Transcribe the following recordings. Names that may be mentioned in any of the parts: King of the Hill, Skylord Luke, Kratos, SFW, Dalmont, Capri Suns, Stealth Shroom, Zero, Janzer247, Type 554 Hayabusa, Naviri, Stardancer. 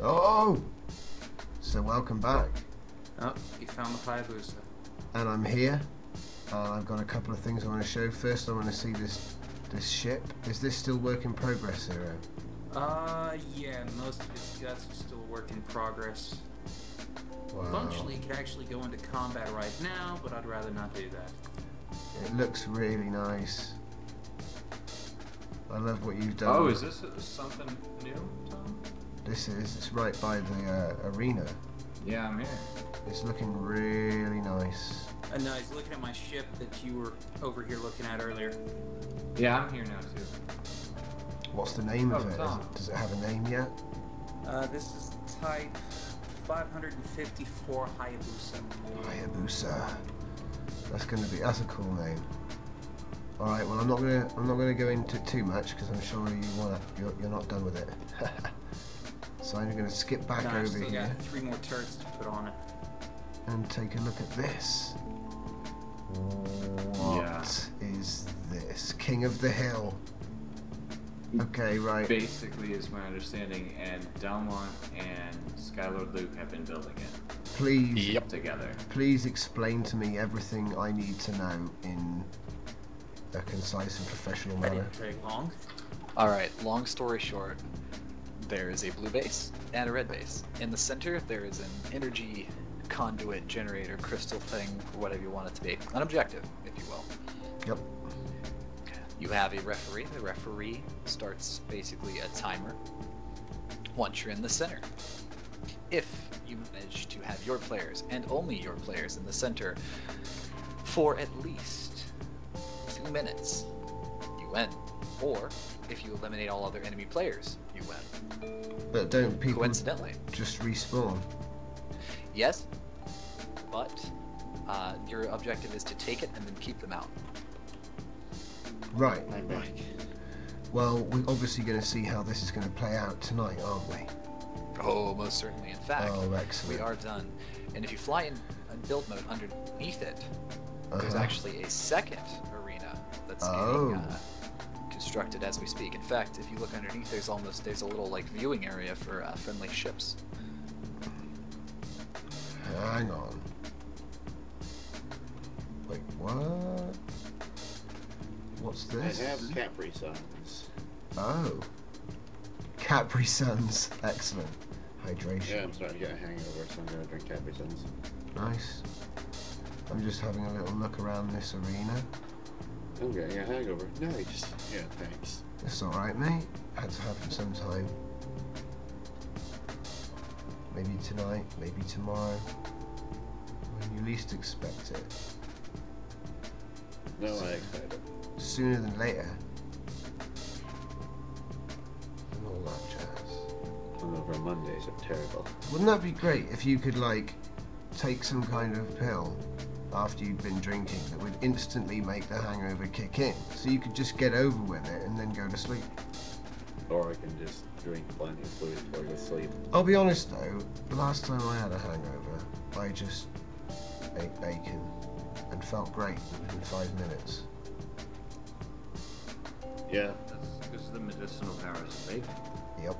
Oh! So welcome back. Oh, you found the Hayabusa. And I'm here. I've got a couple of things I want to show. First, I want to see this ship. Is this still work in progress, Zero? Yeah, most of its guts are still work in progress. Wow. Functionally, you could actually go into combat right now, but I'd rather not do that. It looks really nice. I love what you've done. Oh, is this something new, Tom? This is. It's right by the arena. Yeah, I'm here. It's looking really nice. No, he's looking at my ship that you were over here looking at earlier. Yeah, I'm here now, too. What's the name of it? Does it have a name yet? This is Type 554 Hayabusa. Hayabusa. That's going to be. That's a cool name. All right. Well, I'm not gonna go into it too much because I'm sure you're not done with it. So I'm gonna skip back over here. Got 3 more turrets to put on it. And take a look at this. What is this? King of the Hill. Okay, right. Basically, is my understanding, and Dalmont and Skylord Luke have been building it. Please, together. Please explain to me everything I need to know in a concise and professional manner. That didn't take long. All right. Long story short, there is a blue base and a red base. In the center, there is an energy conduit generator, crystal thing, whatever you want it to be, an objective, if you will. Yep. You have a referee. The referee starts basically a timer once you're in the center. If you manage to have your players and only your players in the center for at least 2 minutes, you win. Or if you eliminate all other enemy players, you win. But don't people coincidentally just respawn? Yes, but your objective is to take it and then keep them out. Right. Well, we're obviously going to see how this is going to play out tonight, aren't we? Oh, most certainly. In fact, we are done. And if you fly in build mode underneath it, there's actually a second arena that's getting constructed as we speak. In fact, if you look underneath, there's a little like viewing area for friendly ships. Hang on. Wait, what? What's this? I have Capri Suns. Oh. Capri Suns. Excellent. Hydration. Yeah, I'm starting to get a hangover, so I'm going to drink Capri Suns. Nice. I'm just having a little look around this arena. I'm getting a hangover. Nice. Yeah, thanks. It's alright, mate. Had to happen sometime. Maybe tonight, maybe tomorrow. When you least expect it. No, I expect it. Sooner than later. And all that jazz. Hangover Mondays are terrible. Wouldn't that be great if you could, like, take some kind of pill after you've been drinking that would instantly make the hangover kick in? So you could just get over with it and then go to sleep. Or I can just drink plenty of fluid before I go to sleep. I'll be honest though, the last time I had a hangover, I just ate bacon and felt great within 5 minutes. Yeah, that's because of the medicinal powers of bacon. Yep.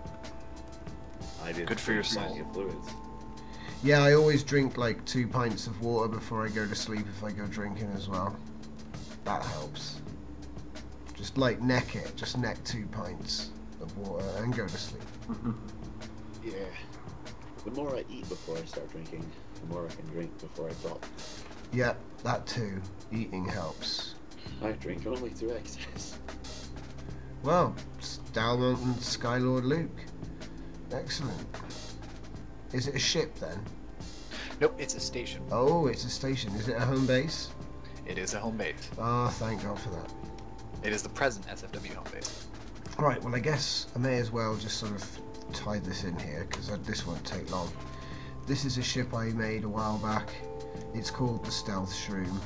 I did. Good for your soul. Fluids. Yeah, I always drink like 2 pints of water before I go to sleep if I go drinking as well. That helps. Just like neck it. Just neck 2 pints of water and go to sleep. Yeah. The more I eat before I start drinking, the more I can drink before I stop. Yeah, that too. Eating helps. I drink only through excess. Well, Dalmont and Skylord Luke. Excellent. Is it a ship then? Nope, it's a station. Oh, it's a station. Is it a home base? It is a home base. Oh, thank God for that. It is the present SFW home base. Alright, well I guess I may as well just sort of tie this in here because this won't take long. This is a ship I made a while back. It's called the Stealth Shroom.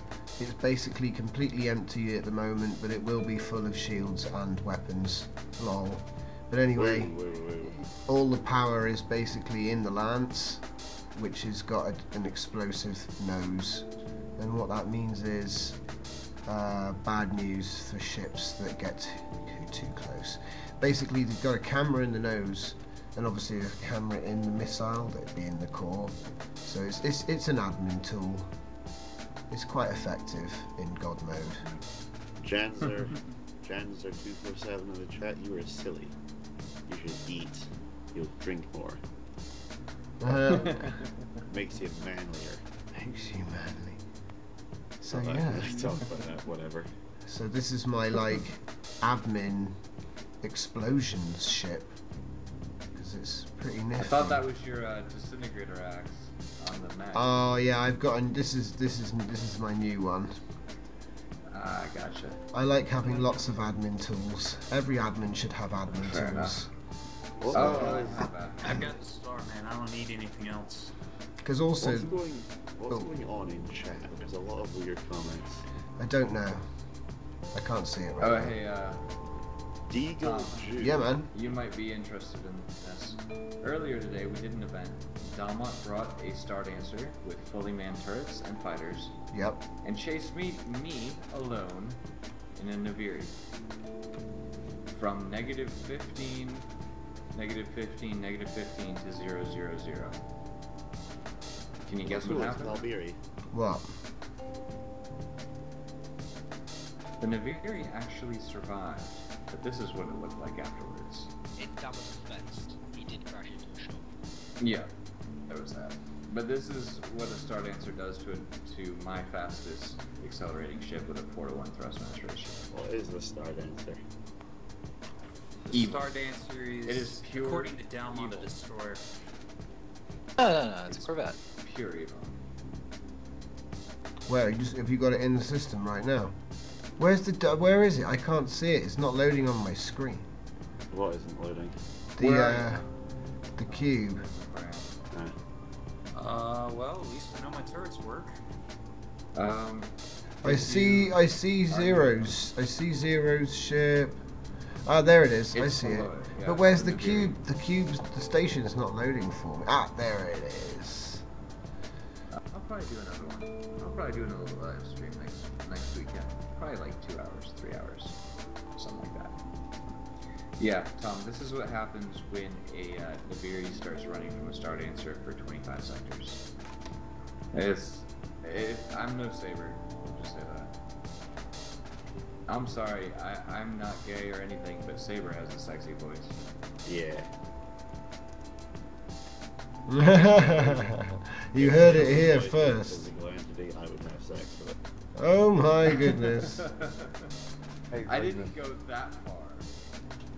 It's basically completely empty at the moment, but it will be full of shields and weapons. Lol. But anyway, all the power is basically in the lance, which has got an explosive nose. And what that means is bad news for ships that get too close. Basically, they've got a camera in the nose, and obviously there's a camera in the missile that'd be in the core, so it's an admin tool. It's quite effective in God mode. Janzer247 in the chat, you are silly. You should eat. You'll drink more. Makes you manlier. Makes you manly. So yeah. Talk about that, whatever. So this is my like admin explosions ship, because it's pretty nifty. I thought that was your disintegrator axe on the map. Oh yeah, I've gotten this is my new one. Ah, gotcha. I like having lots of admin tools. Every admin should have admin tools. Fair enough. Oh, I've got the star, man. I don't need anything else. Because also, what's going on in chat? There's a lot of weird comments. I don't know. I can't see it right now. Oh hey, Deagle Jew. Yeah man. You might be interested in this. Earlier today we did an event. Dalmont brought a Stardancer with fully manned turrets and fighters. Yep. And chased me alone in a Naviri. From -15, -15, -15 to 0, 0, 0. Can you guess what happened? Naviri. What? The Naviri actually survived, but this is what it looked like afterwards. That was the best. He did crash into the shop. Yeah, there was that. But this is what a Stardancer does to my fastest accelerating ship with a 4-to-1 thrustmaster ratio. What is the Stardancer? Stardancer is pure, according to Dalmont, the destroyer. No, it's a Corvette. Pure evil. Well, have you got it in the system right now? Where is it? I can't see it. It's not loading on my screen. What isn't loading? The cube. Well, at least I know my turrets work. I see Zero's ship. Ah, there it is. I see it. Yeah, but where's the cube? The cube's, the station's not loading for me. Ah, there it is. I'll probably do another one. I'll probably do another live stream next weekend. Probably like 2 hours, 3 hours, something like that. Yeah, Tom, this is what happens when a Naviri starts running from a Stardancer for 25 sectors. I'm no saber. We'll just say that. I'm sorry, I'm not gay or anything, but Saber has a sexy voice. Yeah. You heard it here first. I would have sex with it. Oh my goodness. I didn't go that far.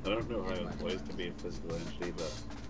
I don't know how it plays to be a physical entity, but